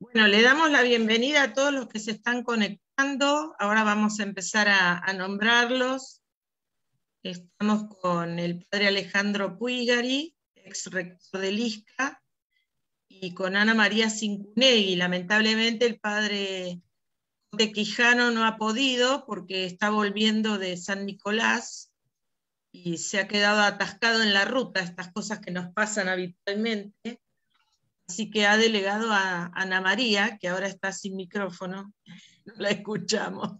Bueno, le damos la bienvenida a todos los que se están conectando. Ahora vamos a empezar a nombrarlos. Estamos con el padre Alejandro Puiggari, ex rector del ISCA, y con Ana María Cincunegui. Lamentablemente el padre Cote Quijano no ha podido porque está volviendo de San Nicolás y se ha quedado atascado en la ruta, estas cosas que nos pasan habitualmente. Así que ha delegado a Ana María, que ahora está sin micrófono, no la escuchamos.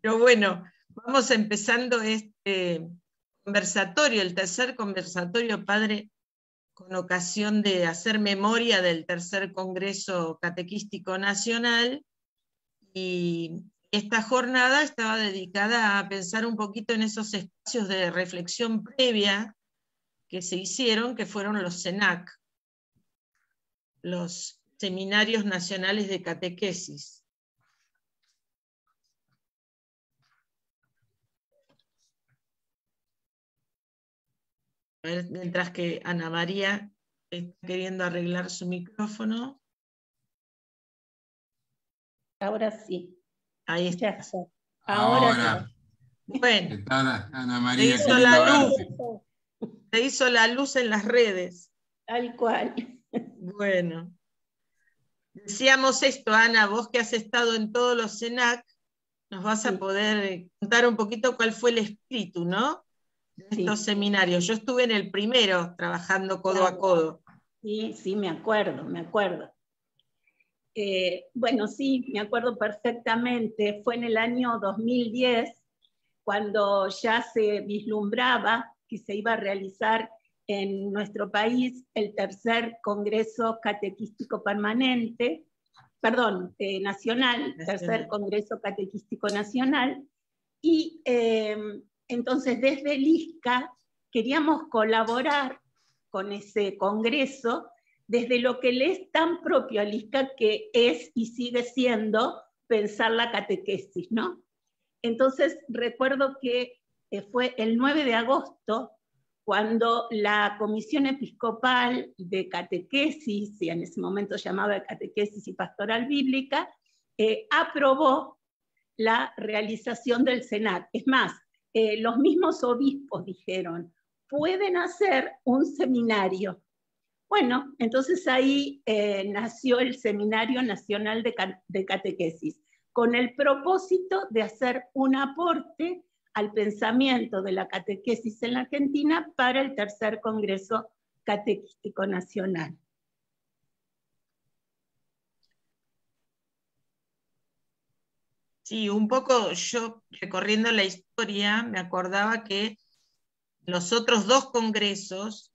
Pero bueno, vamos empezando este conversatorio, el tercer conversatorio, padre, con ocasión de hacer memoria del Tercer Congreso Catequístico Nacional. Y esta jornada estaba dedicada a pensar un poquito en esos espacios de reflexión previa que se hicieron, que fueron los SENAC, los Seminarios Nacionales de Catequesis. A ver, mientras que Ana María está queriendo arreglar su micrófono. Ahora sí. Ahí está. Ahora. Bueno. ¿Qué tal, Ana María? Se hizo la luz. Se hizo la luz en las redes. Tal cual. Bueno, decíamos esto, Ana, vos que has estado en todos los SENAC, nos vas a poder contar un poquito cuál fue el espíritu, ¿no? De estos seminarios. Yo estuve en el primero, trabajando codo a codo. Sí, sí, me acuerdo. Bueno, sí, me acuerdo perfectamente. Fue en el año 2010, cuando ya se vislumbraba que se iba a realizar en nuestro país el Tercer Congreso Catequístico Permanente, perdón, Nacional. Tercer Congreso Catequístico Nacional, y entonces desde el ISCA queríamos colaborar con ese congreso desde lo que le es tan propio al ISCA, que es y sigue siendo pensar la catequesis, ¿no? Entonces recuerdo que fue el 9 de agosto cuando la Comisión Episcopal de Catequesis, y en ese momento llamaba Catequesis y Pastoral Bíblica, aprobó la realización del SENAC. Es más, los mismos obispos dijeron, pueden hacer un seminario. Bueno, entonces ahí nació el Seminario Nacional de Catequesis, con el propósito de hacer un aporte al pensamiento de la catequesis en la Argentina para el Tercer Congreso Catequístico Nacional. Sí, un poco yo recorriendo la historia me acordaba que los otros dos congresos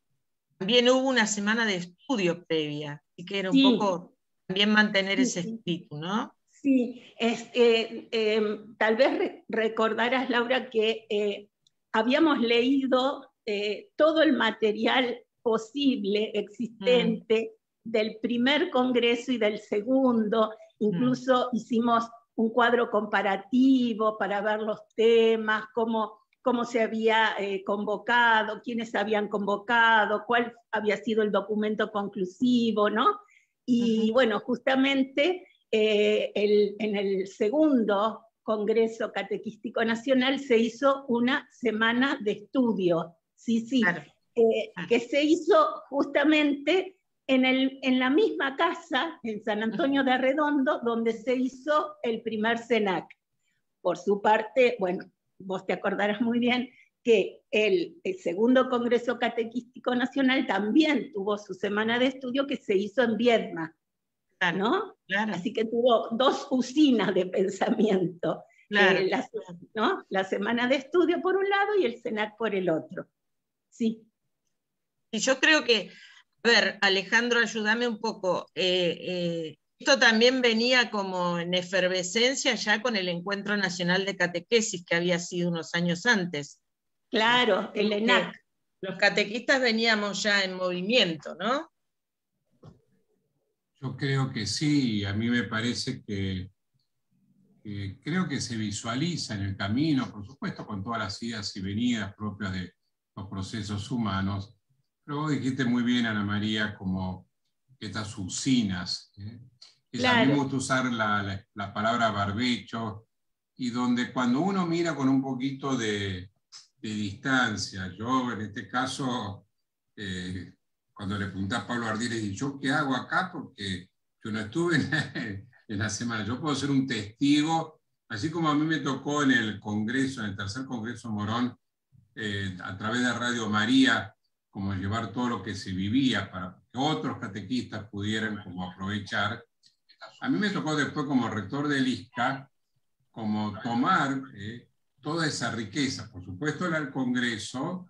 también hubo una semana de estudio previa, así que era un poco también mantener ese espíritu, ¿no? Sí, tal vez recordarás, Laura, que habíamos leído todo el material posible, existente, del primer congreso y del segundo, incluso hicimos un cuadro comparativo para ver los temas, cómo se había convocado, quiénes habían convocado, cuál había sido el documento conclusivo, ¿no? Y bueno, justamente... en el segundo Congreso Catequístico Nacional se hizo una semana de estudio, claro. Que se hizo justamente en la misma casa, en San Antonio de Arredondo, donde se hizo el primer SENAC. Por su parte, bueno, vos te acordarás muy bien que el segundo Congreso Catequístico Nacional también tuvo su semana de estudio que se hizo en Viedma, ¿no? Claro. Así que tuvo dos usinas de pensamiento, claro. ¿No? La semana de estudio por un lado y el SENAC por el otro. Sí. Y yo creo que, a ver, Alejandro, ayúdame un poco, esto también venía como en efervescencia ya con el Encuentro Nacional de Catequesis que había sido unos años antes. Claro, el ENAC. Los catequistas veníamos ya en movimiento, ¿no? Yo creo que sí, a mí me parece que creo que se visualiza en el camino, por supuesto con todas las idas y venidas propias de los procesos humanos, pero vos dijiste muy bien, Ana María, como estas usinas, que sabemos usar la palabra barbecho, y donde cuando uno mira con un poquito de distancia, yo en este caso, cuando le pregunté a Pablo Ardiles, dije, ¿yo qué hago acá? Porque yo no estuve en la semana, yo puedo ser un testigo, así como a mí me tocó en el Congreso, en el Tercer Congreso Morón, a través de Radio María, como llevar todo lo que se vivía para que otros catequistas pudieran como aprovechar. A mí me tocó después como rector del ISCA, como tomar toda esa riqueza, por supuesto la del Congreso,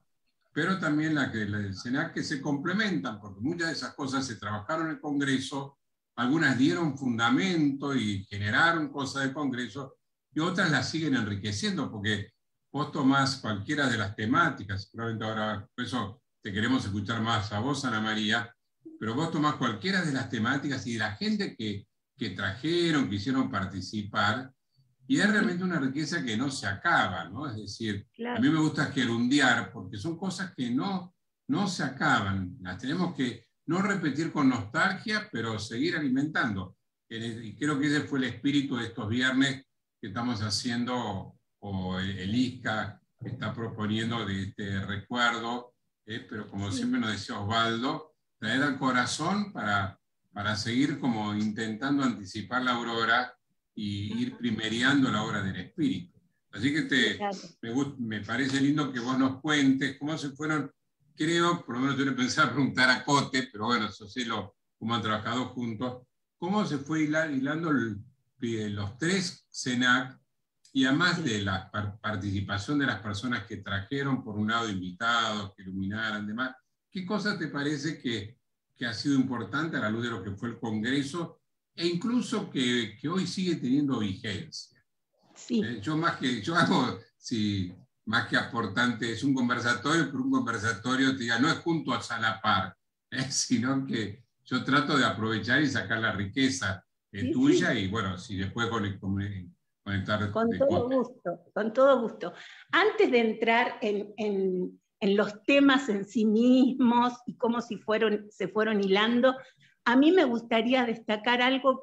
pero también la del SENAC, que se complementan, porque muchas de esas cosas se trabajaron en el Congreso, algunas dieron fundamento y generaron cosas del Congreso, y otras las siguen enriqueciendo, porque vos tomás cualquiera de las temáticas, probablemente ahora, por eso te queremos escuchar más a vos, Ana María, pero vos tomás cualquiera de las temáticas y de la gente que trajeron, que hicieron participar, y es realmente una riqueza que no se acaba, ¿no? Es decir, claro, a mí me gusta gerundiar, porque son cosas que no se acaban, las tenemos que no repetir con nostalgia, pero seguir alimentando. Y creo que ese fue el espíritu de estos viernes que estamos haciendo, o el ISCA está proponiendo de este recuerdo, pero como siempre nos decía Osvaldo, traer al corazón para seguir como intentando anticipar la aurora y ir primereando la obra del Espíritu. Así que me parece lindo que vos nos cuentes cómo se fueron. Creo, por lo menos yo le pensaba preguntar a Cote, pero bueno, eso sí, como han trabajado juntos, cómo se fue hilando los tres SENAC, y además de la participación de las personas que trajeron, por un lado invitados, que iluminaran, demás, ¿qué cosa te parece que ha sido importante a la luz de lo que fue el Congreso, e incluso que hoy sigue teniendo vigencia? Sí. Más que aportante, es un conversatorio, pero un conversatorio, te diga, no es junto a la par, sino que yo trato de aprovechar y sacar la riqueza tuya, sí. Y bueno, si después conectar... Con todo gusto. Antes de entrar en los temas en sí mismos y cómo se fueron hilando, a mí me gustaría destacar algo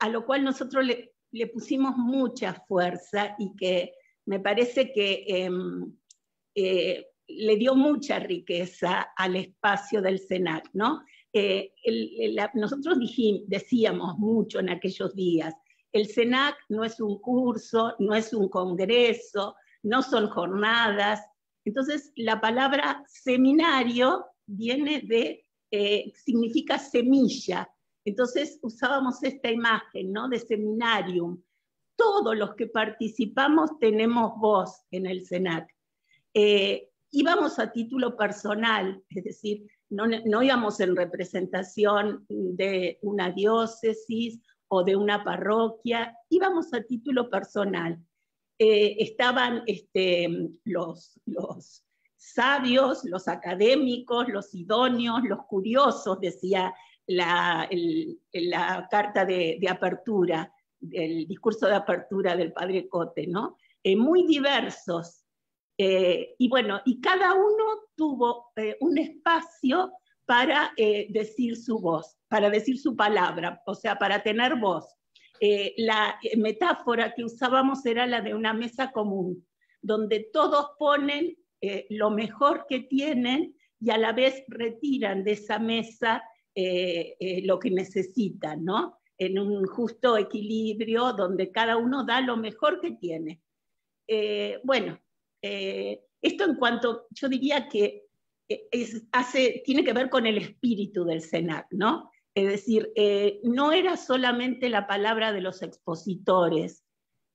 a lo cual nosotros le pusimos mucha fuerza y que me parece que le dio mucha riqueza al espacio del SENAC, ¿no? Nosotros decíamos mucho en aquellos días, el SENAC no es un curso, no es un congreso, no son jornadas. Entonces la palabra seminario viene significa semilla. Entonces usábamos esta imagen, ¿no?, de seminarium. Todos los que participamos tenemos voz en el SENAC. Íbamos a título personal, es decir, no íbamos en representación de una diócesis o de una parroquia, íbamos a título personal. Estaban los sabios, los académicos, los idóneos, los curiosos, decía la carta de apertura, el discurso de apertura del padre Cote, ¿no? Muy diversos. Y bueno, y cada uno tuvo un espacio para decir su voz, para decir su palabra, o sea, para tener voz. La metáfora que usábamos era la de una mesa común, donde todos ponen lo mejor que tienen y a la vez retiran de esa mesa lo que necesitan, ¿no?, en un justo equilibrio donde cada uno da lo mejor que tiene. Esto en cuanto, yo diría que tiene que ver con el espíritu del SENAC, ¿no? Es decir, no era solamente la palabra de los expositores,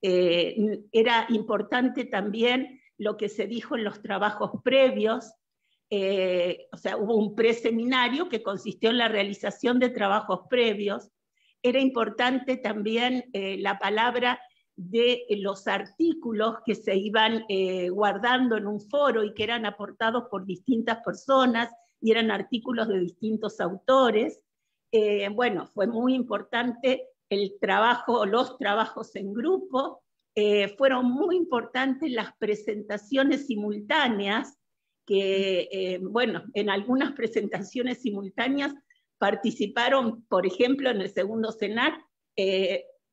era importante también lo que se dijo en los trabajos previos, o sea, hubo un preseminario que consistió en la realización de trabajos previos. Era importante también la palabra de los artículos que se iban guardando en un foro y que eran aportados por distintas personas y eran artículos de distintos autores. Fue muy importante los trabajos en grupo, fueron muy importantes las presentaciones simultáneas, que en algunas presentaciones simultáneas participaron, por ejemplo, en el segundo SENAC,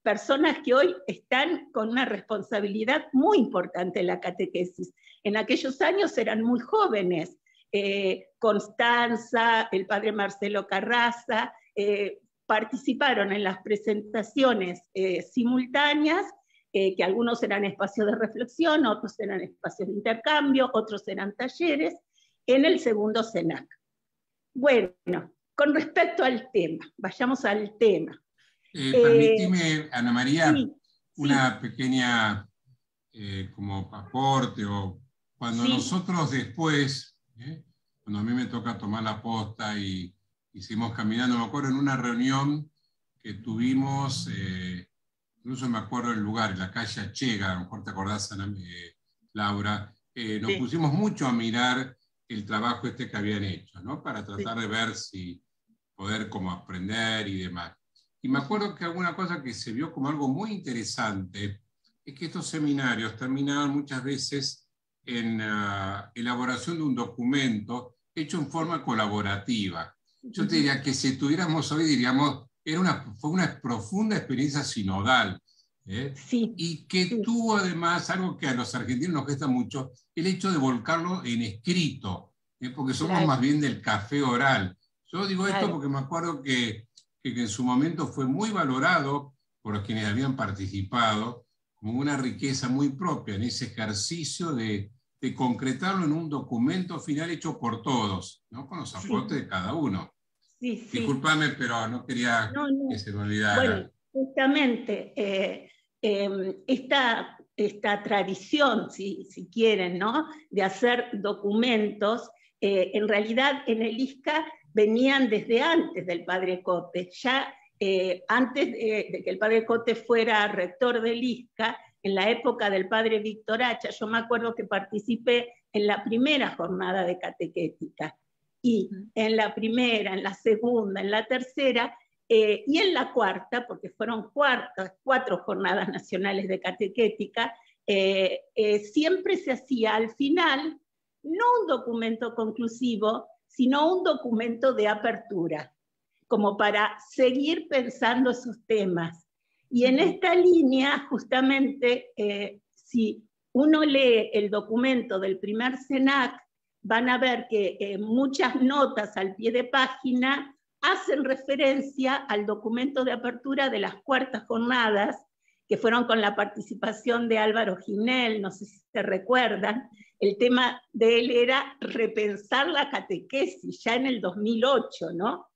personas que hoy están con una responsabilidad muy importante en la catequesis. En aquellos años eran muy jóvenes, Constanza, el padre Marcelo Carraza, participaron en las presentaciones simultáneas, que algunos eran espacios de reflexión, otros eran espacios de intercambio, otros eran talleres, en el segundo SENAC. Bueno, con respecto al tema, vayamos al tema. Permitime, Ana María, sí, una pequeña como aporte, o cuando nosotros después, cuando a mí me toca tomar la posta y hicimos caminando, me acuerdo en una reunión que tuvimos, incluso me acuerdo el lugar, la calle Achega, a lo mejor te acordás, Ana, Laura, nos pusimos mucho a mirar el trabajo este que habían hecho, ¿no? Para tratar de ver si poder como aprender y demás. Y me acuerdo que alguna cosa que se vio como algo muy interesante es que estos seminarios terminaban muchas veces en elaboración de un documento hecho en forma colaborativa. Yo te diría que si tuviéramos hoy, diríamos, fue una profunda experiencia sinodal. Y que tuvo además algo que a los argentinos nos cuesta mucho, el hecho de volcarlo en escrito, porque somos más bien del café oral. Yo digo esto porque me acuerdo que en su momento fue muy valorado por quienes habían participado, como una riqueza muy propia en ese ejercicio de concretarlo en un documento final hecho por todos, ¿no? Con los aportes de cada uno. Disculpame, pero no quería que se me olvidara. Bueno, justamente esta tradición, si quieren, ¿no?, de hacer documentos, en realidad en el ISCA venían desde antes del padre Cote. Ya antes de que el padre Cote fuera rector del ISCA, en la época del padre Víctor Acha, yo me acuerdo que participé en la primera jornada de catequética, y en la primera, en la segunda, en la tercera, y en la cuarta, porque fueron cuatro jornadas nacionales de catequética, siempre se hacía al final, no un documento conclusivo, sino un documento de apertura, como para seguir pensando esos temas. Y en esta línea, justamente, si uno lee el documento del primer SENAC, van a ver que muchas notas al pie de página hacen referencia al documento de apertura de las cuartas jornadas, que fueron con la participación de Álvaro Ginel, no sé si se recuerdan. El tema de él era repensar la catequesis, ya en el 2008, ¿no?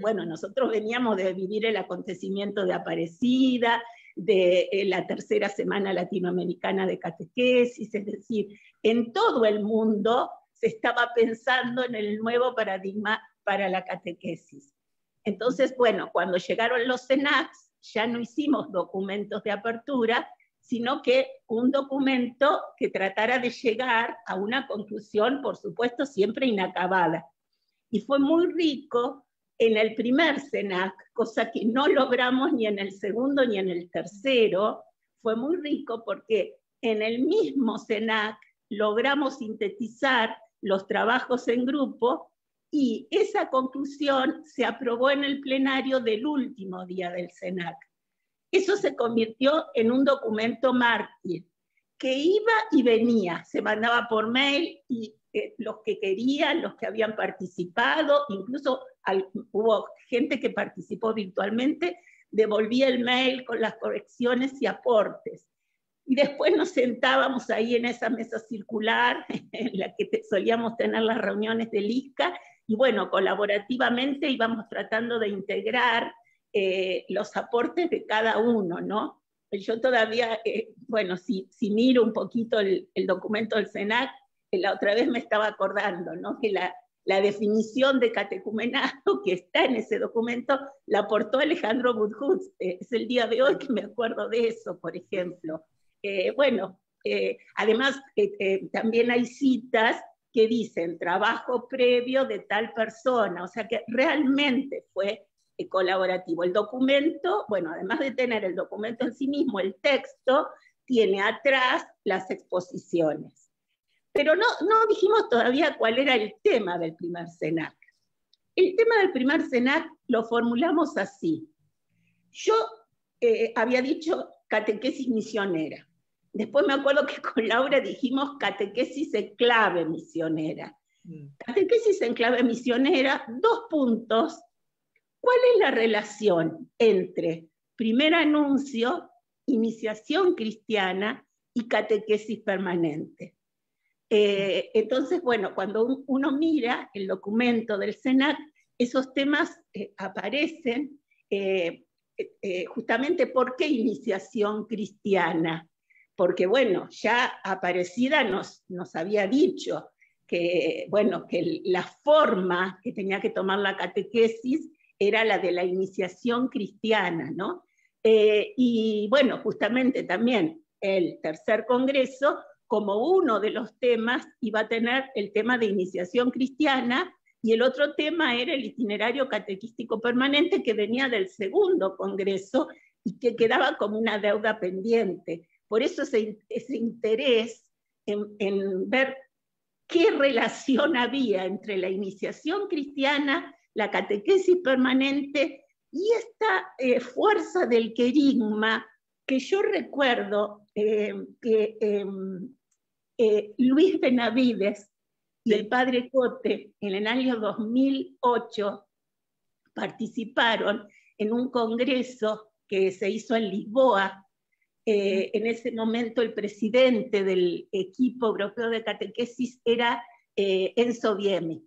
Bueno, nosotros veníamos de vivir el acontecimiento de Aparecida, de la tercera semana latinoamericana de catequesis, es decir, en todo el mundo se estaba pensando en el nuevo paradigma para la catequesis. Entonces, bueno, cuando llegaron los SENACs, ya no hicimos documentos de apertura, sino que un documento que tratara de llegar a una conclusión, por supuesto, siempre inacabada. Y fue muy rico en el primer SENAC, cosa que no logramos ni en el segundo ni en el tercero. Fue muy rico porque en el mismo SENAC logramos sintetizar los trabajos en grupo, y esa conclusión se aprobó en el plenario del último día del SENAC. Eso se convirtió en un documento mártir, que iba y venía, se mandaba por mail, y los que querían, los que habían participado, incluso hubo gente que participó virtualmente, devolvía el mail con las correcciones y aportes. Y después nos sentábamos ahí en esa mesa circular, en la que solíamos tener las reuniones del ISCA, y bueno, colaborativamente íbamos tratando de integrar los aportes de cada uno, ¿no? Yo todavía, bueno, si miro un poquito el documento del SENAC, la otra vez me estaba acordando, ¿no?, que la definición de catecumenado que está en ese documento la aportó Alejandro Budhuz. Es el día de hoy que me acuerdo de eso, por ejemplo. Bueno, además también hay citas que dicen trabajo previo de tal persona, o sea que realmente fue colaborativo. El documento, bueno, además de tener el documento en sí mismo, el texto, tiene atrás las exposiciones. Pero no dijimos todavía cuál era el tema del primer SENAC. El tema del primer SENAC lo formulamos así. Yo había dicho catequesis misionera. Después me acuerdo que con Laura dijimos catequesis en clave misionera. Catequesis en clave misionera, 2 puntos. ¿Cuál es la relación entre primer anuncio, iniciación cristiana y catequesis permanente? Entonces, bueno, cuando uno mira el documento del SENAC, esos temas aparecen justamente por qué iniciación cristiana. Porque, bueno, ya Aparecida nos había dicho que, bueno, que la forma que tenía que tomar la catequesis era la de la iniciación cristiana, ¿no? Y, bueno, justamente también el Tercer Congreso, como uno de los temas, iba a tener el tema de iniciación cristiana, y el otro tema era el itinerario catequístico permanente, que venía del Segundo Congreso y que quedaba como una deuda pendiente. Por eso ese interés en ver qué relación había entre la iniciación cristiana, la catequesis permanente y esta fuerza del querigma, que yo recuerdo que Luis Benavides y el padre Cote en el año 2008 participaron en un congreso que se hizo en Lisboa. En ese momento el presidente del equipo europeo de catequesis era Enzo Biemmi.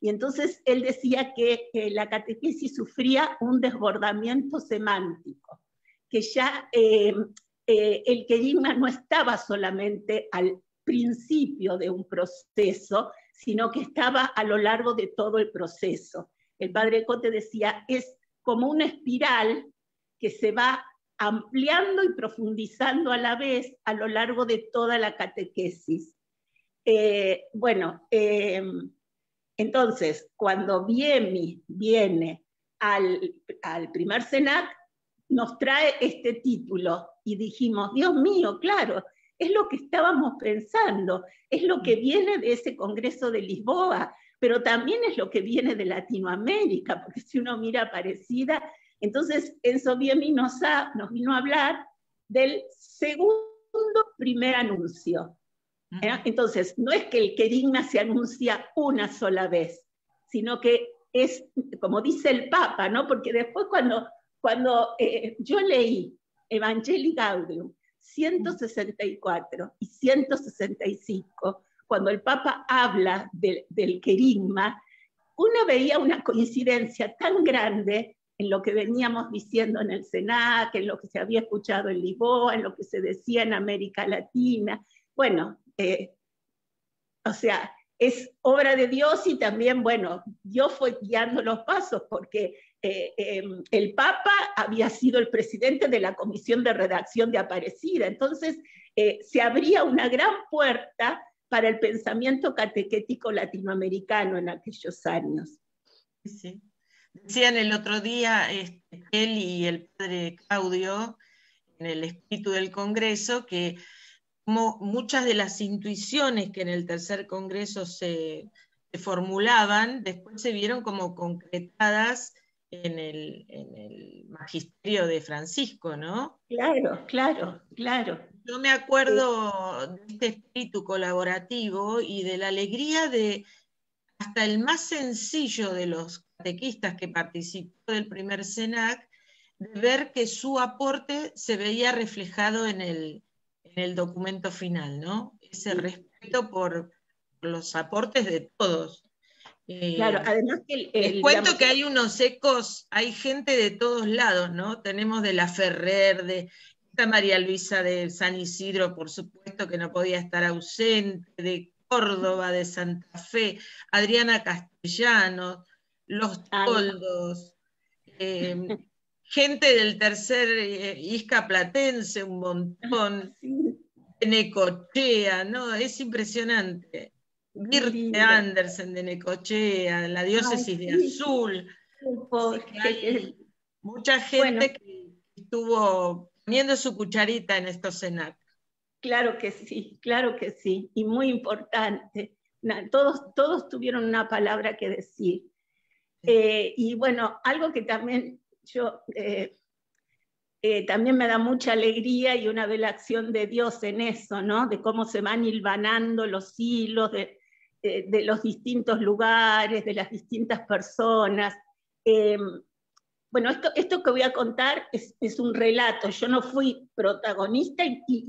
Y entonces él decía que la catequesis sufría un desbordamiento semántico, que ya el querigma no estaba solamente al principio de un proceso, sino que estaba a lo largo de todo el proceso. El padre Cote decía, es como una espiral que se va ampliando y profundizando a la vez a lo largo de toda la catequesis. Entonces, cuando Biemmi viene al primer SENAC, nos trae este título y dijimos, Dios mío, claro, es lo que estábamos pensando, es lo que viene de ese Congreso de Lisboa, pero también es lo que viene de Latinoamérica, porque si uno mira Aparecida, entonces Enzo Biemmi nos vino a hablar del segundo primer anuncio. Entonces, no es que el querigma se anuncia una sola vez, sino que es, como dice el Papa, ¿no? Porque después cuando yo leí Evangelii Gaudium 164 y 165, cuando el Papa habla del querigma, uno veía una coincidencia tan grande en lo que veníamos diciendo en el SENAC, en lo que se había escuchado en Lisboa, en lo que se decía en América Latina. Bueno, o sea, es obra de Dios y también, bueno, Dios fue guiando los pasos porque el Papa había sido el presidente de la Comisión de Redacción de Aparecida, entonces se abría una gran puerta para el pensamiento catequético latinoamericano en aquellos años. Sí. Decían el otro día él y el padre Claudio, en el espíritu del Congreso, que muchas de las intuiciones que en el Tercer Congreso se formulaban, después se vieron como concretadas en el magisterio de Francisco, ¿no? Claro, claro, claro. Yo me acuerdo de este espíritu colaborativo y de la alegría de hasta el más sencillo de los catequistas que participó del primer SENAC, de ver que su aporte se veía reflejado en el documento final, ¿no? Ese respeto por los aportes de todos. Claro, además que les cuento, digamos, que hay unos ecos, hay gente de todos lados, ¿no? Tenemos de la Ferrer, de esta María Luisa de San Isidro, por supuesto, que no podía estar ausente, de Córdoba, de Santa Fe, Adriana Castellanos, los Toldos, gente del tercer ISCA platense, un montón, de Necochea, ¿no? Es impresionante. Mirte Andersen de Necochea, la diócesis de Azul. Hay mucha gente que estuvo poniendo su cucharita en estos SENAC. Claro que sí, y muy importante. Todos tuvieron una palabra que decir. Y bueno, algo que también yo también me da mucha alegría y una acción de Dios en eso, ¿no? De cómo se van hilvanando los hilos de los distintos lugares, de las distintas personas. Bueno, esto que voy a contar es un relato. Yo no fui protagonista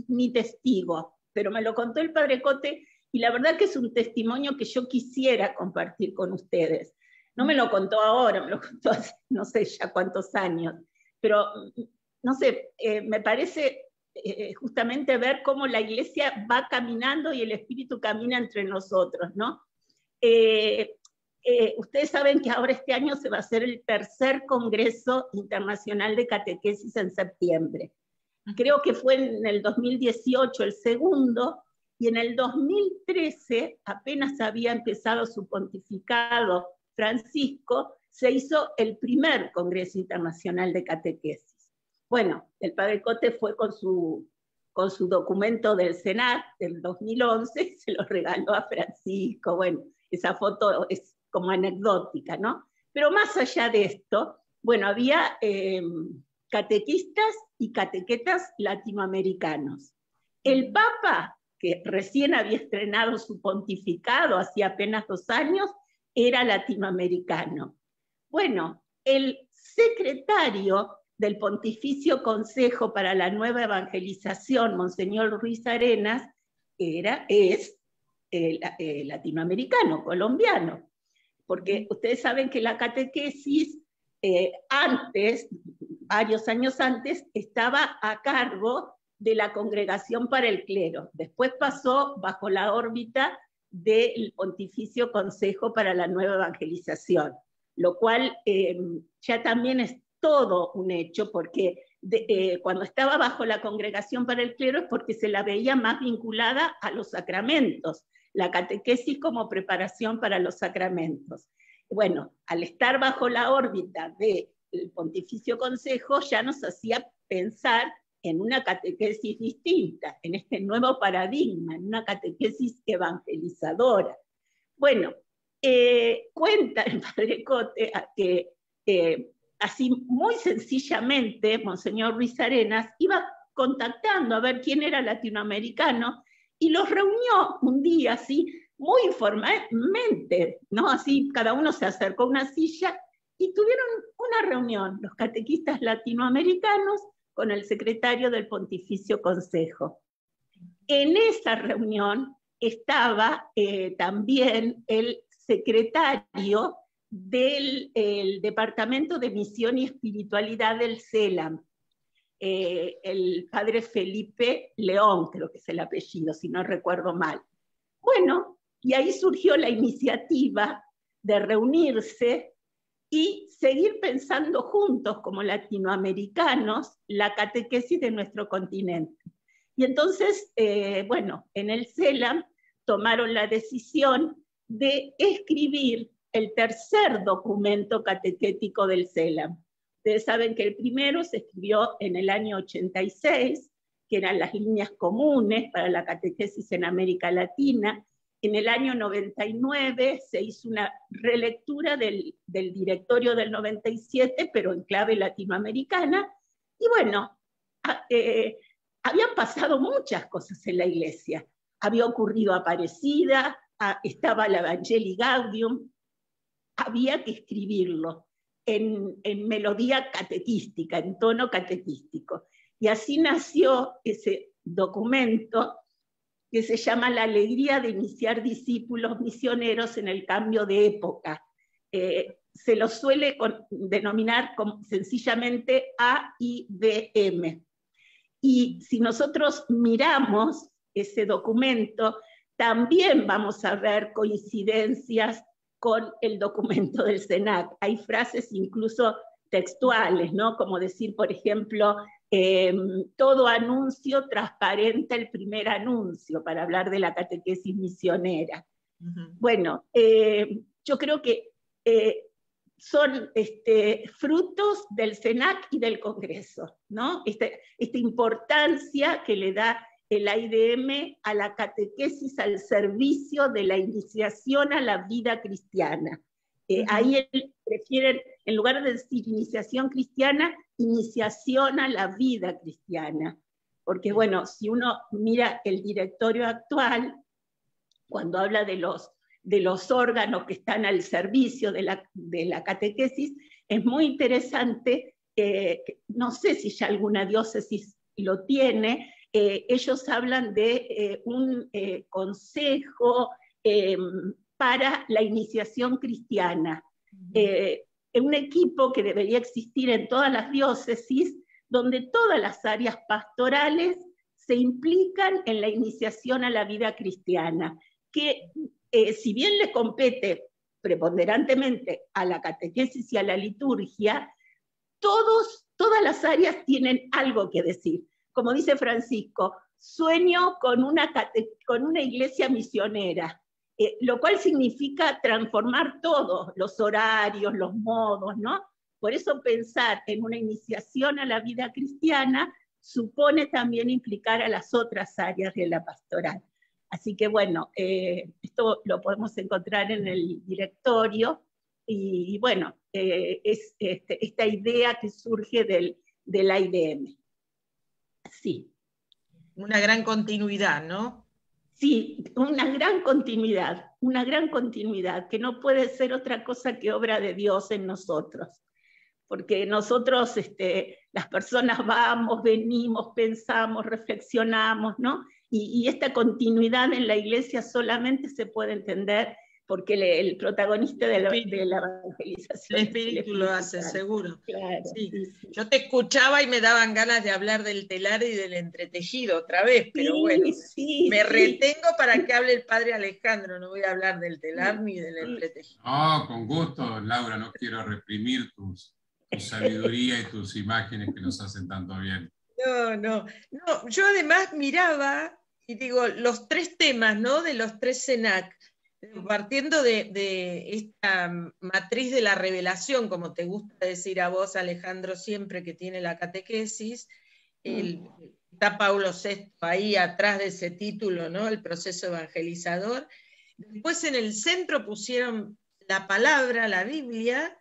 ni testigo, pero me lo contó el padre Cote y la verdad que es un testimonio que yo quisiera compartir con ustedes. No me lo contó ahora, me lo contó hace no sé ya cuántos años, pero no sé, me parece justamente ver cómo la Iglesia va caminando y el Espíritu camina entre nosotros, ¿no? Ustedes saben que ahora este año se va a hacer el tercer Congreso Internacional de Catequesis en septiembre. Creo que fue en el 2018 el segundo, y en el 2013, apenas había empezado su pontificado Francisco, se hizo el primer Congreso Internacional de Catequesis. Bueno, el padre Cote fue con su documento del SENAC del 2011 y se lo regaló a Francisco. Bueno, esa foto es como anecdótica, ¿no? Pero más allá de esto, bueno, había catequistas y catequetas latinoamericanos. El Papa, que recién había estrenado su pontificado, hacía apenas 2 años, era latinoamericano. Bueno, el secretario del Pontificio Consejo para la Nueva Evangelización, Monseñor Ruiz Arenas, es latinoamericano, colombiano, porque ustedes saben que la catequesis antes, varios años antes, estaba a cargo de la Congregación para el Clero, después pasó bajo la órbita del Pontificio Consejo para la Nueva Evangelización, lo cual ya también es todo un hecho, porque cuando estaba bajo la Congregación para el Clero es porque se la veía más vinculada a los sacramentos, la catequesis como preparación para los sacramentos. Bueno, al estar bajo la órbita del Pontificio Consejo ya nos hacía pensar en una catequesis distinta, en este nuevo paradigma, en una catequesis evangelizadora. Bueno, cuenta el padre Cote que así muy sencillamente Monseñor Ruiz Arenas iba contactando a ver quién era latinoamericano y los reunió un día así, muy informalmente, ¿no? Así cada uno se acercó a una silla y tuvieron una reunión, los catequistas latinoamericanos con el secretario del Pontificio Consejo. En esa reunión estaba también el secretario del Departamento de Misión y Espiritualidad del CELAM, el padre Felipe León, creo que es el apellido, si no recuerdo mal. Bueno, y ahí surgió la iniciativa de reunirse y seguir pensando juntos, como latinoamericanos, la catequesis de nuestro continente. Y entonces, bueno, en el CELAM tomaron la decisión de escribir el tercer documento catequético del CELAM. Ustedes saben que el primero se escribió en el año 86, que eran las líneas comunes para la catequesis en América Latina. En el año 99 se hizo una relectura del directorio del 97, pero en clave latinoamericana. Y bueno, habían pasado muchas cosas en la Iglesia. Había ocurrido Aparecida, estaba la Evangelii Gaudium. Había que escribirlo en melodía catequística, en tono catequístico. Y así nació ese documento que se llama La alegría de iniciar discípulos misioneros en el cambio de época. Se lo suele denominar como, sencillamente, AIDM. Y si nosotros miramos ese documento, también vamos a ver coincidencias con el documento del SENAC. Hay frases incluso textuales, ¿no? Como decir, por ejemplo, todo anuncio transparenta el primer anuncio, para hablar de la catequesis misionera. Uh-huh. Bueno, yo creo que son frutos del SENAC y del Congreso, ¿no? Esta importancia que le da el AIDM a la catequesis al servicio de la iniciación a la vida cristiana. Ahí prefieren, en lugar de decir iniciación cristiana, iniciación a la vida cristiana. Porque bueno, si uno mira el directorio actual, cuando habla de los órganos que están al servicio de la catequesis, es muy interesante, no sé si ya alguna diócesis lo tiene, ellos hablan de un consejo para la iniciación cristiana. Un equipo que debería existir en todas las diócesis, donde todas las áreas pastorales se implican en la iniciación a la vida cristiana, que si bien le compete preponderantemente a la catequesis y a la liturgia, todas las áreas tienen algo que decir. Como dice Francisco, sueño con una iglesia misionera, lo cual significa transformar todos los horarios, los modos, ¿no? Por eso pensar en una iniciación a la vida cristiana supone también implicar a las otras áreas de la pastoral. Así que bueno, esto lo podemos encontrar en el directorio, y bueno, es esta idea que surge del AIDM. Sí. Una gran continuidad, ¿no? Sí, una gran continuidad, que no puede ser otra cosa que obra de Dios en nosotros. Porque nosotros, las personas vamos, venimos, pensamos, reflexionamos, ¿no? Y esta continuidad en la iglesia solamente se puede entender porque el protagonista de la evangelización... El espíritu lo hace, seguro. Claro, sí. Sí. Yo te escuchaba y me daban ganas de hablar del telar y del entretejido otra vez, pero sí, bueno, sí, me retengo para que hable el padre Alejandro, no voy a hablar del telar ni del entretejido. No, con gusto, Laura, no quiero reprimir tu sabiduría y tus imágenes que nos hacen tanto bien. No, yo además miraba, y digo, los tres temas, ¿no?, de los tres SENAC, partiendo de esta matriz de la revelación, como te gusta decir a vos, Alejandro, siempre que tiene la catequesis, está Paulo VI ahí atrás de ese título, ¿no?, el proceso evangelizador. Después en el centro pusieron la palabra, la Biblia,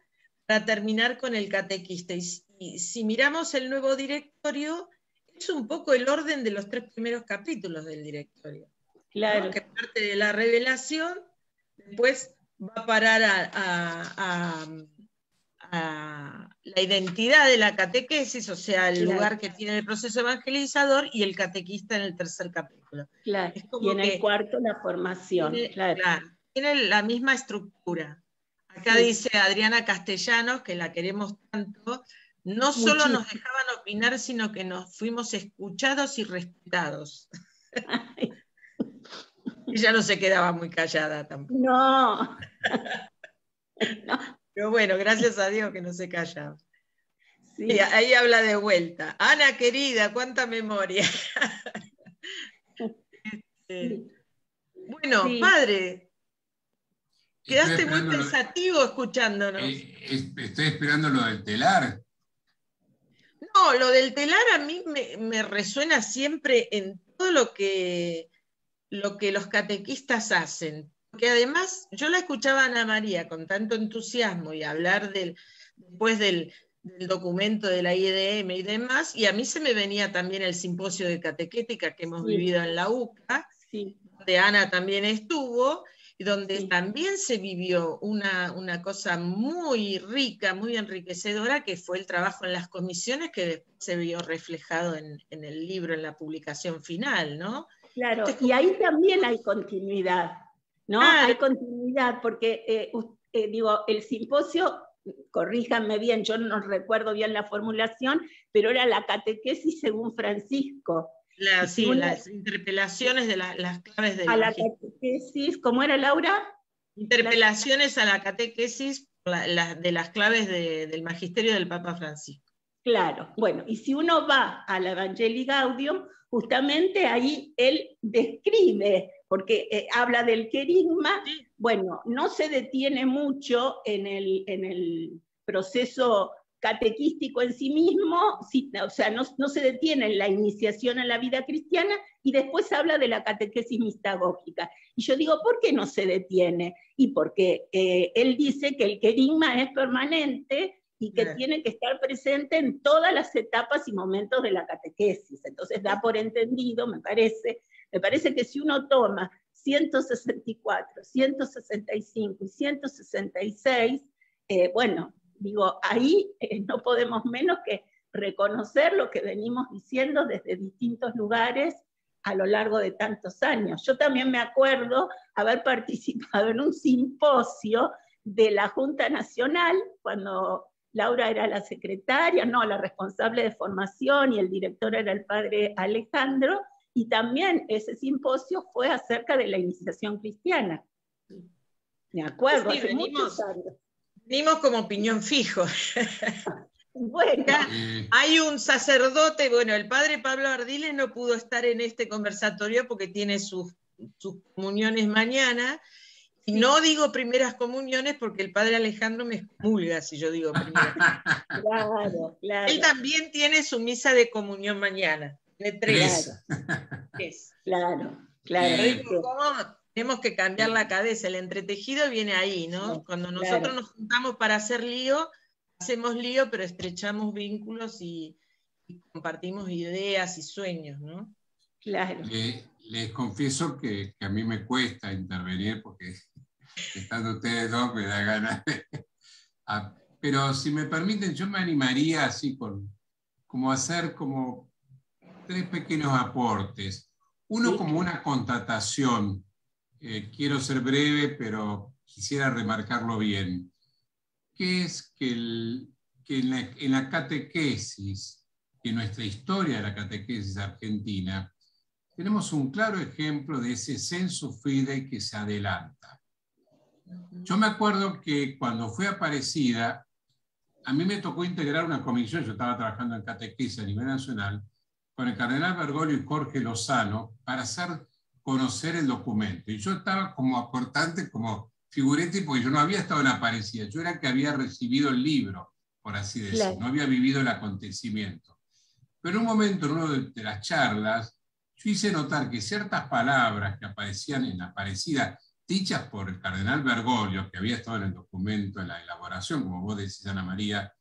para terminar con el catequista. Y si miramos el nuevo directorio, es un poco el orden de los tres primeros capítulos del directorio. Claro. ¿No? Que parte de la revelación, después va a parar a la identidad de la catequesis, o sea, el claro. lugar que tiene el proceso evangelizador, y el catequista en el tercer capítulo. Claro. Es como y en el cuarto la formación. Tiene, claro. Tiene la misma estructura. Acá sí. Dice Adriana Castellanos, que la queremos tanto, no solo muchísimo. Nos dejaban opinar, sino que nos fuimos escuchados y respetados. Ay. Ella no se quedaba muy callada tampoco. No. Pero bueno, gracias a Dios que no se calla. Sí. Y ahí habla de vuelta. Ana, querida, cuánta memoria. Sí. Bueno, sí. Padre... Quedaste muy pensativo escuchándonos. Estoy esperando lo del telar. No, lo del telar a mí me resuena siempre en todo lo que los catequistas hacen. Porque además yo la escuchaba a Ana María con tanto entusiasmo y hablar después del documento de la IDM y demás, y a mí se me venía también el simposio de catequética que hemos sí. vivido en la UCA, sí. donde Ana también estuvo, donde sí. también se vivió una cosa muy rica, muy enriquecedora, que fue el trabajo en las comisiones, que después se vio reflejado en el libro, en la publicación final, ¿no? Claro, y ahí también hay continuidad, ¿no? Ah, hay continuidad, porque, digo, el simposio, corríjanme bien, yo no recuerdo bien la formulación, pero era la catequesis según Francisco. Las interpelaciones de las claves de la catequesis, ¿cómo era, Laura? Interpelaciones a la catequesis de las claves del magisterio del Papa Francisco. Claro, bueno, y si uno va a la Evangelii Gaudium, justamente ahí él describe, porque habla del querigma, sí. bueno, no se detiene mucho en el proceso catequístico en sí mismo, o sea, no se detiene en la iniciación a la vida cristiana, y después habla de la catequesis mistagógica. Y yo digo, ¿por qué no se detiene? Y porque él dice que el querigma es permanente y que tiene que estar presente en todas las etapas y momentos de la catequesis. Entonces da por entendido, me parece que si uno toma 164, 165 y 166, bueno, digo, ahí no podemos menos que reconocer lo que venimos diciendo desde distintos lugares a lo largo de tantos años. Yo también me acuerdo haber participado en un simposio de la Junta Nacional, cuando Laura era la secretaria, no, la responsable de formación, y el director era el padre Alejandro, y también ese simposio fue acerca de la iniciación cristiana. Me acuerdo, sí, venimos como piñón fijo. Bueno. Hay un sacerdote, bueno, el padre Pablo Ardiles no pudo estar en este conversatorio porque tiene sus comuniones mañana. Sí. No digo primeras comuniones porque el padre Alejandro me excomulga si yo digo primeras. Claro, claro. Él también tiene su misa de comunión mañana. Tiene tres. Claro, claro. Digo, ¿cómo? Tenemos que cambiar la cabeza. El entretejido viene ahí, ¿no? Cuando nosotros nos juntamos para hacer lío, hacemos lío, pero estrechamos vínculos y compartimos ideas y sueños, ¿no? Claro. Les confieso que a mí me cuesta intervenir porque estando ustedes dos me da ganas de... pero si me permiten, yo me animaría así como hacer como tres pequeños aportes. Uno como una constatación. Quiero ser breve, pero quisiera remarcarlo bien. Que es que en la catequesis, en nuestra historia de la catequesis argentina, tenemos un claro ejemplo de ese sensus fidei que se adelanta. Yo me acuerdo que cuando fue Aparecida, a mí me tocó integrar una comisión, yo estaba trabajando en catequesis a nivel nacional, con el cardenal Bergoglio y Jorge Lozano, para hacer conocer el documento. Y yo estaba como aportante, como figurete, porque yo no había estado en Aparecida, yo era el que había recibido el libro, por así decirlo, no había vivido el acontecimiento. Pero en un momento, en una de las charlas, yo hice notar que ciertas palabras que aparecían en Aparecida, dichas por el cardenal Bergoglio, que había estado en el documento, en la elaboración, como vos decís, Ana María,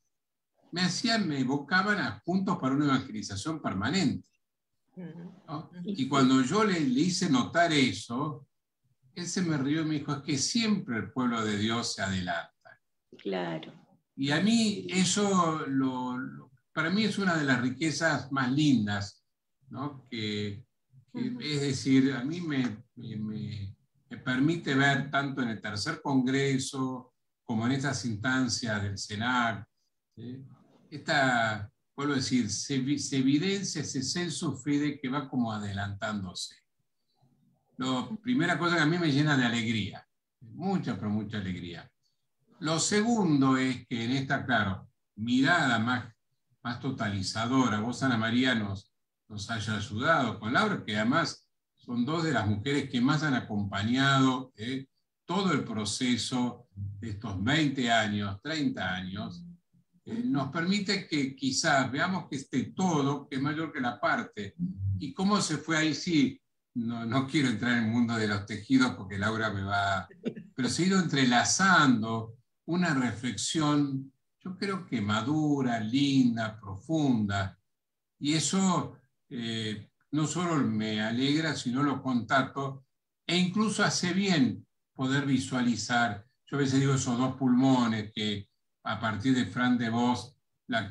me evocaban a Juntos para una Evangelización Permanente, ¿no? Y cuando yo le hice notar eso, él se me rió y me dijo, es que siempre el pueblo de Dios se adelanta. Claro. Y a mí eso, para mí es una de las riquezas más lindas, ¿no? Es decir, a mí me permite ver tanto en el Tercer Congreso como en estas instancias del SENAC, ¿sí? Vuelvo a decir, se evidencia ese sensus fidei que va como adelantándose. La primera cosa que a mí me llena de alegría, mucha, pero mucha alegría. Lo segundo es que en esta, claro, mirada más totalizadora, vos, Ana María, nos haya ayudado con Laura, que además son dos de las mujeres que más han acompañado todo el proceso de estos 20 años, 30 años, nos permite que quizás veamos que este todo, que es mayor que la parte, y cómo se fue ahí, sí, no quiero entrar en el mundo de los tejidos porque Laura me va, pero se ha ido entrelazando una reflexión, yo creo que madura, linda, profunda, y eso no solo me alegra, sino lo contacto, e incluso hace bien poder visualizar, yo a veces digo esos dos pulmones que a partir de Fran de Vos, la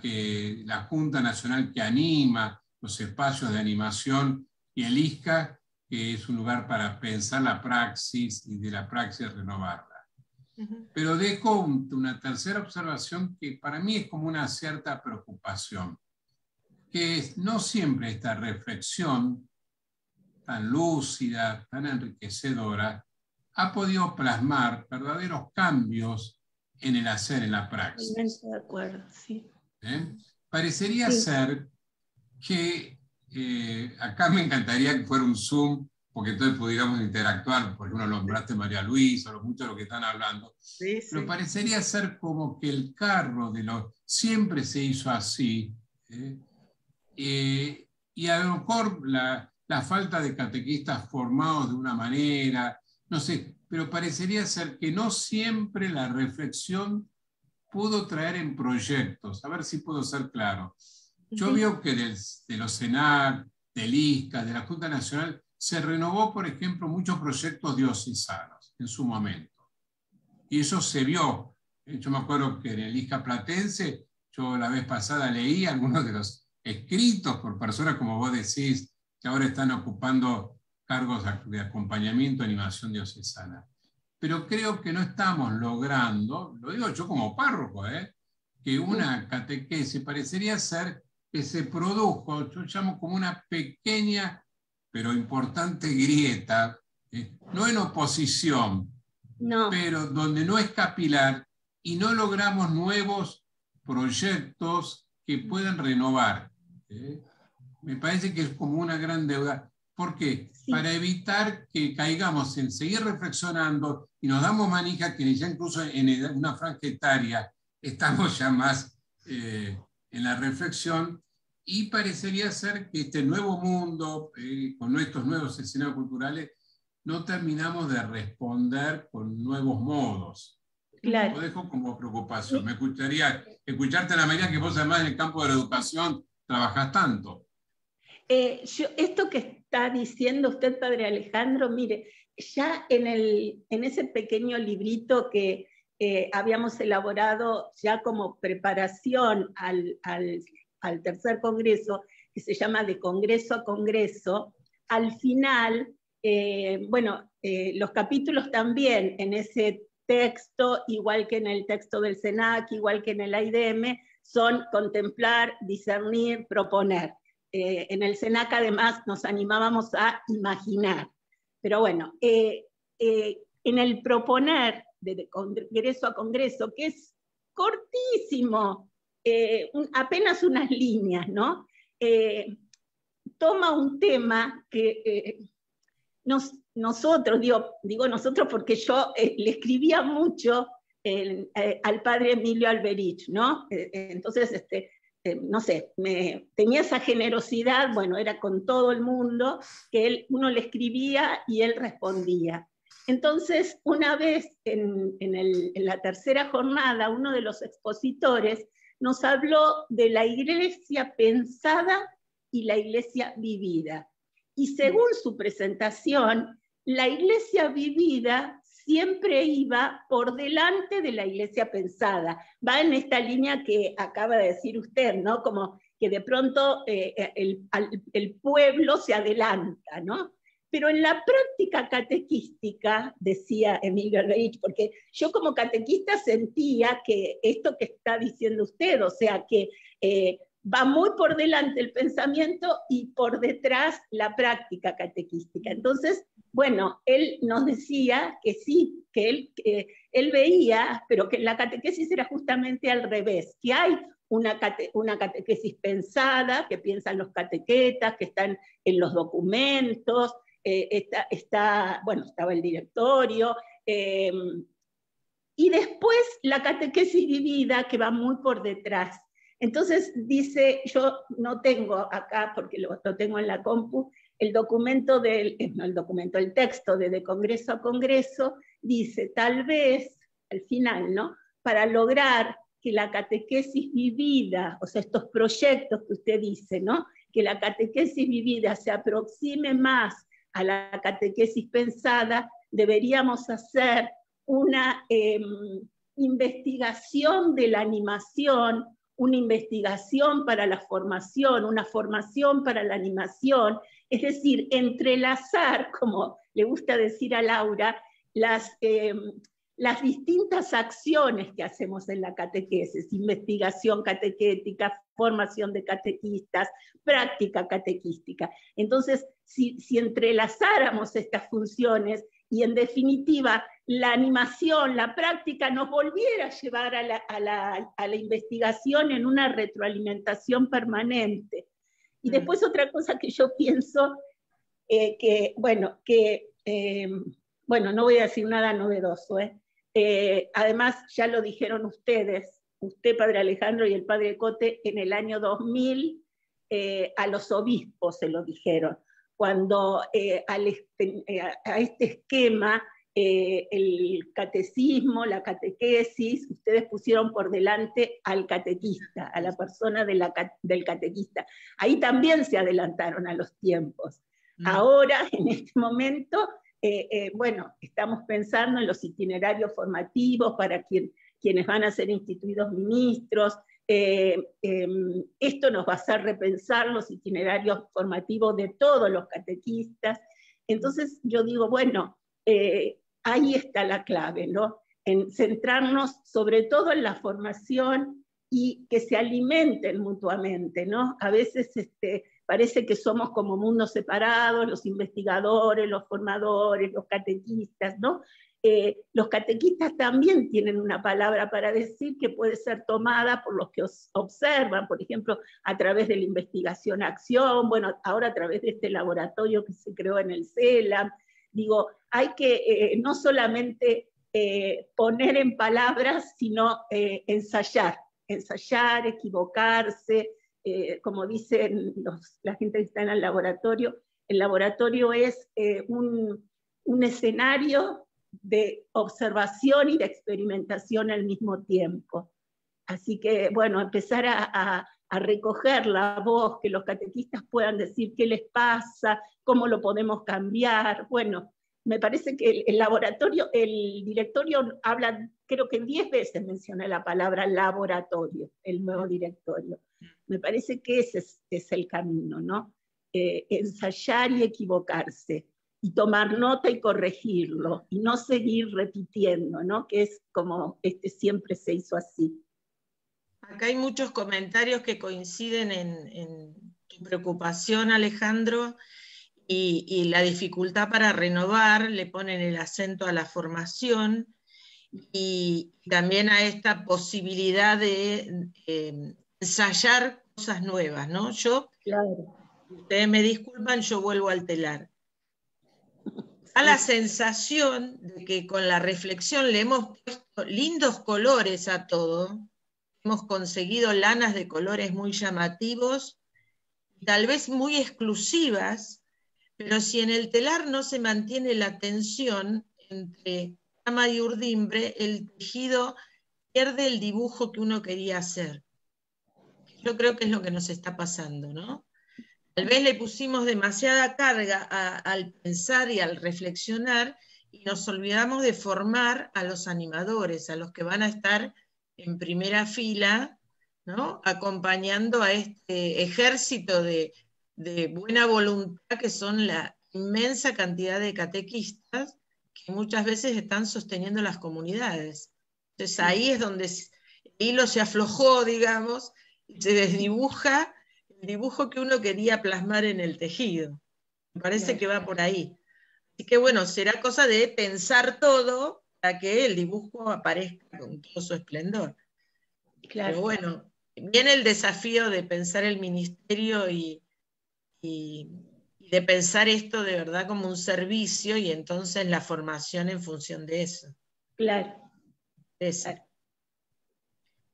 Junta Nacional que anima los espacios de animación, y el ISCA, que es un lugar para pensar la praxis y de la praxis renovarla. Pero dejo una tercera observación que para mí es como una cierta preocupación, que es no siempre esta reflexión tan lúcida, tan enriquecedora, ha podido plasmar verdaderos cambios en el hacer, en la praxis. De acuerdo, sí. Parecería ser que acá me encantaría que fuera un Zoom porque entonces pudiéramos interactuar, por ejemplo, nombraste María Luisa, lo mucho de lo que están hablando, sí, sí. Pero parecería ser como que el carro de los... Siempre se hizo así, y a lo mejor la falta de catequistas formados de una manera, no sé, pero parecería ser que no siempre la reflexión pudo traer en proyectos, a ver si puedo ser claro. Yo veo que de los SENAC, del ISCA, de la Junta Nacional, se renovó, por ejemplo, muchos proyectos diocesanos en su momento. Y eso se vio. Yo me acuerdo que en el ISCA platense, yo la vez pasada leí algunos de los escritos por personas, como vos decís, que ahora están ocupando cargos de acompañamiento, animación diocesana. Pero creo que no estamos logrando, lo digo yo como párroco, que una catequesis parecería ser que se produjo, yo llamo como una pequeña pero importante grieta, no en oposición, no. Pero donde no es capilar y no logramos nuevos proyectos que puedan renovar. Me parece que es como una gran deuda. ¿Por qué? Sí. Para evitar que caigamos en seguir reflexionando y nos damos manija que ya incluso en una franja etaria estamos ya más en la reflexión, y parecería ser que este nuevo mundo, con estos nuevos escenarios culturales, no terminamos de responder con nuevos modos. Claro. Lo dejo como preocupación. Me gustaría escucharte, Ana María, que vos además en el campo de la educación trabajás tanto. Esto que está diciendo usted, padre Alejandro, mire, ya en ese pequeño librito que habíamos elaborado ya como preparación al tercer congreso, que se llama De Congreso a Congreso, al final, los capítulos también en ese texto, igual que en el texto del SENAC, igual que en el AIDM, son contemplar, discernir, proponer. En el SENAC además nos animábamos a imaginar. Pero bueno, en el proponer de Congreso a Congreso, que es cortísimo, apenas unas líneas, ¿no? Toma un tema que nosotros, digo nosotros porque yo le escribía mucho al padre Emilio Alberich, ¿no? Entonces, no sé, tenía esa generosidad, bueno, era con todo el mundo, que uno le escribía y él respondía. Entonces, una vez en la tercera jornada, uno de los expositores nos habló de la iglesia pensada y la iglesia vivida. Y según su presentación, la iglesia vivida siempre iba por delante de la iglesia pensada. Va en esta línea que acaba de decir usted, ¿no? Como que de pronto el pueblo se adelanta, ¿no? Pero en la práctica catequística, decía Emilio Alberich, porque yo como catequista sentía que esto que está diciendo usted, o sea que va muy por delante el pensamiento y por detrás la práctica catequística. Entonces, bueno, él nos decía que sí, que él veía, pero que la catequesis era justamente al revés, que hay una catequesis pensada, que piensan los catequetas, que están en los documentos, estaba el directorio, y después la catequesis vivida que va muy por detrás. Entonces dice, yo no tengo acá, porque lo tengo en la compu, el texto de Congreso a Congreso, dice, tal vez, al final, ¿no? Para lograr que la catequesis vivida, o sea, estos proyectos que usted dice, ¿no? Que la catequesis vivida se aproxime más a la catequesis pensada, deberíamos hacer una investigación de la animación, una investigación para la formación, una formación para la animación, es decir, entrelazar, como le gusta decir a Laura, las distintas acciones que hacemos en la catequesis, investigación catequética, formación de catequistas, práctica catequística. Entonces, si entrelazáramos estas funciones y en definitiva la animación, la práctica, nos volviera a llevar a la investigación en una retroalimentación permanente. Y después otra cosa que yo pienso Bueno, no voy a decir nada novedoso. Además, ya lo dijeron ustedes, usted, Padre Alejandro, y el Padre Cote, en el año 2000 a los obispos se lo dijeron, cuando a este esquema el catecismo, la catequesis, ustedes pusieron por delante al catequista, a la persona de del catequista. Ahí también se adelantaron a los tiempos. Ahora, en este momento, bueno, estamos pensando en los itinerarios formativos para quienes van a ser instituidos ministros. Esto nos va a hacer repensar los itinerarios formativos de todos los catequistas. Entonces yo digo, bueno, ahí está la clave, ¿no? En centrarnos sobre todo en la formación y que se alimenten mutuamente, ¿no? A veces parece que somos como mundos separados, los investigadores, los formadores, los catequistas, ¿no? Los catequistas también tienen una palabra para decir que puede ser tomada por los que observan, por ejemplo, a través de la investigación-acción, bueno, ahora a través de este laboratorio que se creó en el CELAM. Digo, hay que no solamente poner en palabras, sino ensayar, equivocarse, como dicen la gente que está en el laboratorio es un escenario de observación y de experimentación al mismo tiempo. Así que, bueno, empezar a recoger la voz, que los catequistas puedan decir qué les pasa, cómo lo podemos cambiar. Bueno, me parece que el laboratorio, el directorio habla, creo que 10 veces menciona la palabra laboratorio, el nuevo directorio. Me parece que ese es el camino, ¿no? Ensayar y equivocarse, y tomar nota y corregirlo, y no seguir repitiendo, ¿no? Que es como siempre se hizo así. Acá hay muchos comentarios que coinciden en tu preocupación, Alejandro, y la dificultad para renovar, le ponen el acento a la formación, y también a esta posibilidad de ensayar cosas nuevas, ¿no? Yo, claro. Ustedes me disculpan, yo vuelvo al telar. Da la sensación de que con la reflexión le hemos puesto lindos colores a todo, hemos conseguido lanas de colores muy llamativos, tal vez muy exclusivas, pero si en el telar no se mantiene la tensión entre trama y urdimbre, el tejido pierde el dibujo que uno quería hacer. Yo creo que es lo que nos está pasando, ¿no? Tal vez le pusimos demasiada carga al pensar y al reflexionar, y nos olvidamos de formar a los animadores, a los que van a estar en primera fila, ¿no? Acompañando a este ejército de buena voluntad que son la inmensa cantidad de catequistas que muchas veces están sosteniendo las comunidades. Entonces ahí es donde el hilo se aflojó, digamos, y se desdibuja el dibujo que uno quería plasmar en el tejido. Me parece que va por ahí. Así que bueno, será cosa de pensar todo, para que el dibujo aparezca con todo su esplendor. Claro. Pero bueno, viene el desafío de pensar el ministerio y de pensar esto de verdad como un servicio, y entonces la formación en función de eso. Claro. Claro.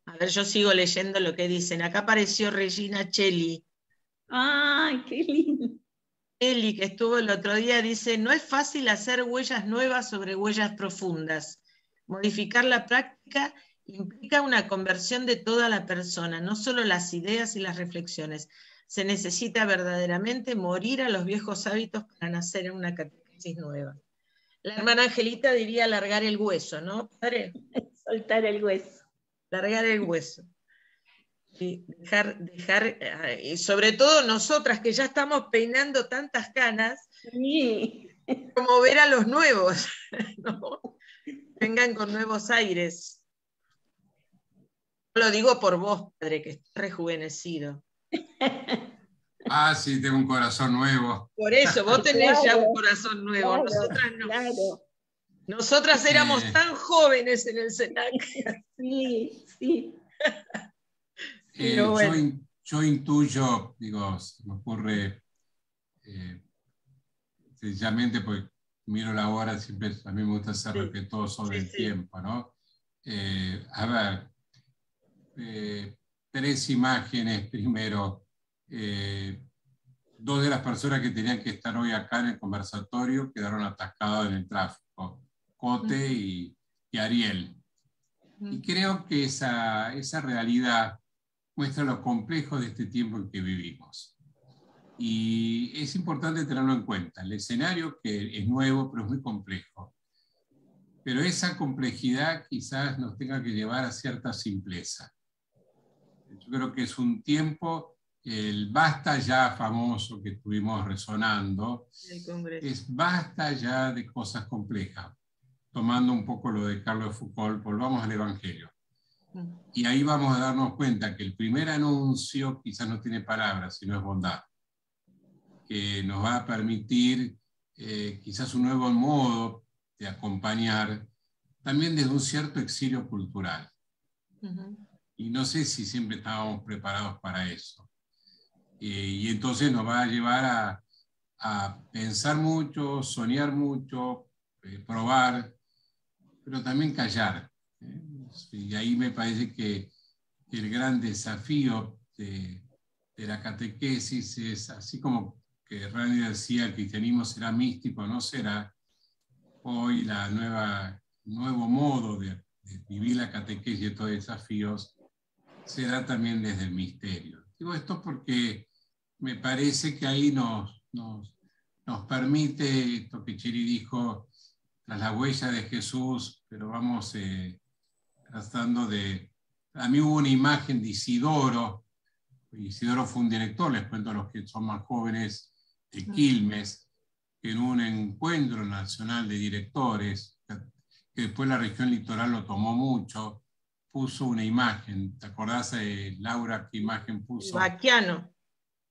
A ver, yo sigo leyendo lo que dicen. Acá apareció Regina Cheli. ¡Ay, qué lindo! Eli, que estuvo el otro día, dice, no es fácil hacer huellas nuevas sobre huellas profundas. Modificar la práctica implica una conversión de toda la persona, no solo las ideas y las reflexiones. Se necesita verdaderamente morir a los viejos hábitos para nacer en una catequesis nueva. La hermana Angelita diría largar el hueso, ¿no, padre? Soltar el hueso. Largar el hueso. Sí, dejar, y sobre todo nosotras que ya estamos peinando tantas canas, sí. Como ver a los nuevos, ¿no? Vengan con nuevos aires. No lo digo por vos, padre, que estás rejuvenecido. Ah, sí, tengo un corazón nuevo. Por eso, vos tenés claro, ya un corazón nuevo, claro, nosotras no. Claro. Nosotras éramos tan jóvenes en el SENAC. Sí, sí. Bueno. yo intuyo, digo, se me ocurre sencillamente porque miro la hora, siempre a mí me gusta ser respetuoso del tiempo, ¿no? A ver, tres imágenes primero. Dos de las personas que tenían que estar hoy acá en el conversatorio quedaron atascadas en el tráfico, Cote y Ariel. Y creo que esa realidad muestra lo complejo de este tiempo en que vivimos. Y es importante tenerlo en cuenta, el escenario que es nuevo pero es muy complejo. Pero esa complejidad quizás nos tenga que llevar a cierta simpleza. Yo creo que es un tiempo, el basta ya famoso que estuvimos resonando, es basta ya de cosas complejas. Tomando un poco lo de Carlos Foucauld, volvamos al Evangelio. Y ahí vamos a darnos cuenta que el primer anuncio quizás no tiene palabras, sino es bondad. Que nos va a permitir quizás un nuevo modo de acompañar, también desde un cierto exilio cultural. Y no sé si siempre estábamos preparados para eso. Y entonces nos va a llevar a pensar mucho, soñar mucho, probar, pero también callar. Y ahí me parece que el gran desafío de la catequesis es, así como que Randy decía, el cristianismo será místico, no será, hoy la nuevo modo de vivir la catequesis y estos desafíos será también desde el misterio. Digo esto porque me parece que ahí nos permite, esto que Cheri dijo, tras la huella de Jesús, pero vamos tratando de... A mí hubo una imagen de Isidoro. Isidoro fue un director, les cuento a los que son más jóvenes, de Quilmes, que en un encuentro nacional de directores, que después la región litoral lo tomó mucho, puso una imagen. ¿Te acordás, Laura, qué imagen puso? El Baquiano.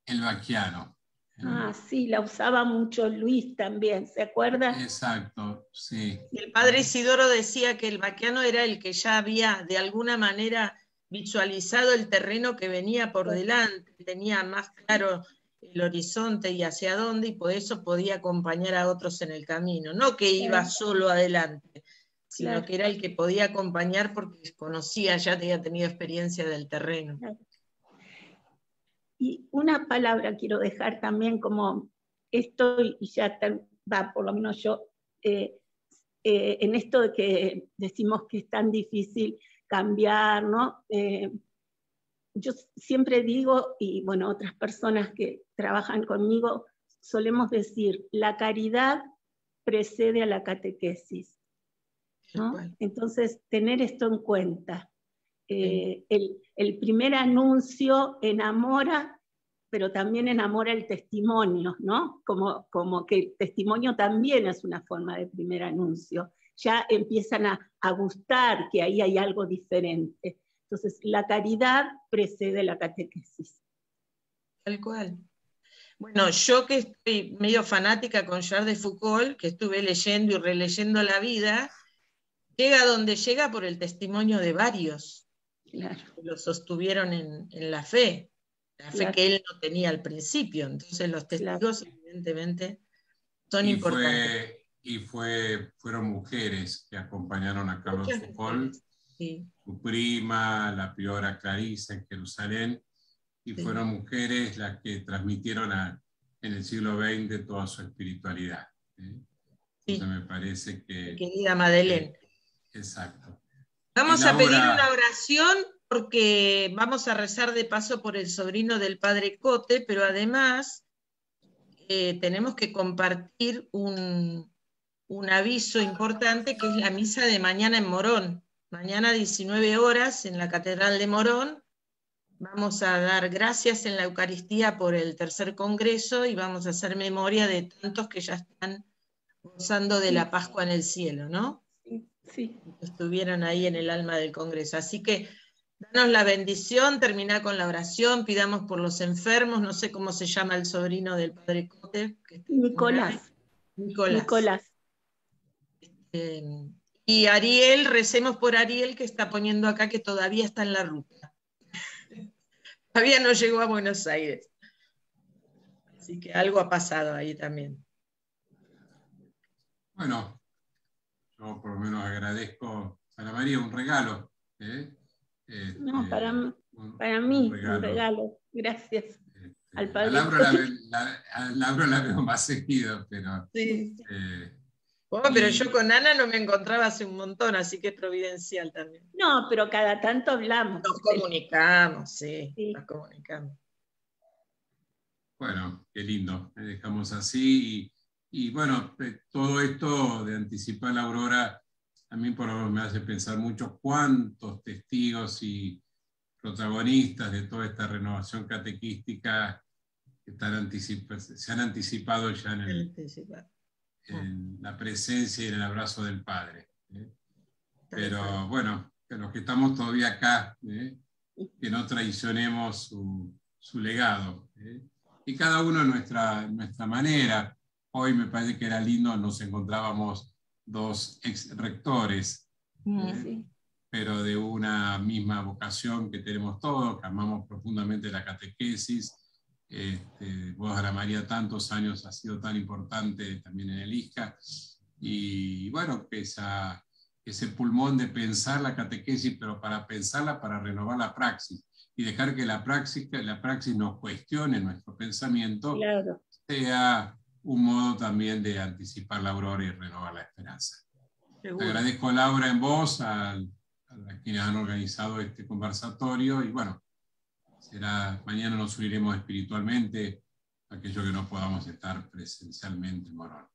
El Baquiano. Ah, sí, la usaba mucho Luis también, ¿se acuerdan? Exacto, sí. El padre Isidoro decía que el Baquiano era el que ya había de alguna manera visualizado el terreno que venía por delante, tenía más claro el horizonte y hacia dónde, y por eso podía acompañar a otros en el camino, no que iba solo adelante, sino que era el que podía acompañar porque conocía, ya había tenido experiencia del terreno. Y una palabra quiero dejar también como esto, y ya va, por lo menos yo, en esto de que decimos que es tan difícil cambiar, ¿no? Yo siempre digo, y bueno, otras personas que trabajan conmigo, solemos decir, la caridad precede a la catequesis, ¿no? Entonces, tener esto en cuenta. El primer anuncio enamora, pero también enamora el testimonio, ¿no? Como que el testimonio también es una forma de primer anuncio. Ya empiezan a gustar que ahí hay algo diferente. Entonces, la caridad precede la catequesis. Tal cual. Bueno, yo que estoy medio fanática con Charles de Foucauld, que estuve leyendo y releyendo la vida, llega donde llega por el testimonio de varios. Claro. Lo sostuvieron en la fe que él no tenía al principio. Entonces los testigos evidentemente son importantes. Fueron mujeres que acompañaron a Carlos Foucauld, su prima, la priora Clarisa en Jerusalén, y fueron mujeres las que transmitieron en el siglo XX toda su espiritualidad. Entonces me parece que... Querida Madeleine. Exacto. Vamos a pedir una oración porque vamos a rezar de paso por el sobrino del padre Cote, pero además tenemos que compartir un aviso importante que es la misa de mañana en Morón. Mañana 19 horas en la Catedral de Morón. Vamos a dar gracias en la Eucaristía por el Tercer Congreso y vamos a hacer memoria de tantos que ya están gozando de la Pascua en el cielo, ¿no? Sí. Estuvieron ahí en el alma del Congreso. Así que danos la bendición, terminá con la oración, pidamos por los enfermos, no sé cómo se llama el sobrino del padre Cote. Nicolás. Y Ariel, recemos por Ariel que está poniendo acá que todavía está en la ruta. Todavía no llegó a Buenos Aires. Así que algo ha pasado ahí también. Bueno, yo por lo menos agradezco a Ana María un regalo. No, para mí un regalo. Gracias. Al padre. Alhambra la veo más seguido, pero... Sí. Pero yo con Ana no me encontraba hace un montón, así que es providencial también. No, pero cada tanto hablamos. Nos comunicamos, sí. Nos comunicamos. Bueno, qué lindo. Dejamos así. Y bueno, todo esto de anticipar la aurora a mí por lo menos me hace pensar mucho cuántos testigos y protagonistas de toda esta renovación catequística se han anticipado ya en la presencia y en el abrazo del Padre. Pero bueno, que los que estamos todavía acá, que no traicionemos su legado. Y cada uno en nuestra manera. Hoy me parece que era lindo, nos encontrábamos dos ex rectores, pero de una misma vocación que tenemos todos, que amamos profundamente la catequesis. Vos, Ana María, tantos años has sido tan importante también en el ISCA, y bueno, ese pulmón de pensar la catequesis, pero para pensarla, para renovar la praxis, y dejar que la praxis nos cuestione nuestro pensamiento, sea un modo también de anticipar la aurora y renovar la esperanza. Te agradezco, Laura, en voz a quienes han organizado este conversatorio, y bueno, mañana nos uniremos espiritualmente a aquello que no podamos estar presencialmente en Morón.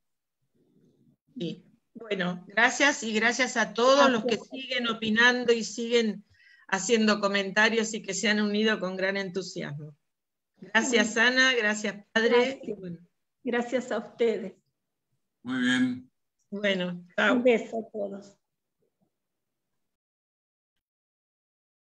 Sí. Bueno, gracias, y gracias a todos los que siguen opinando y siguen haciendo comentarios y que se han unido con gran entusiasmo. Gracias, Ana, gracias, Padre. Gracias a ustedes. Muy bien. Bueno, chao. Un beso a todos.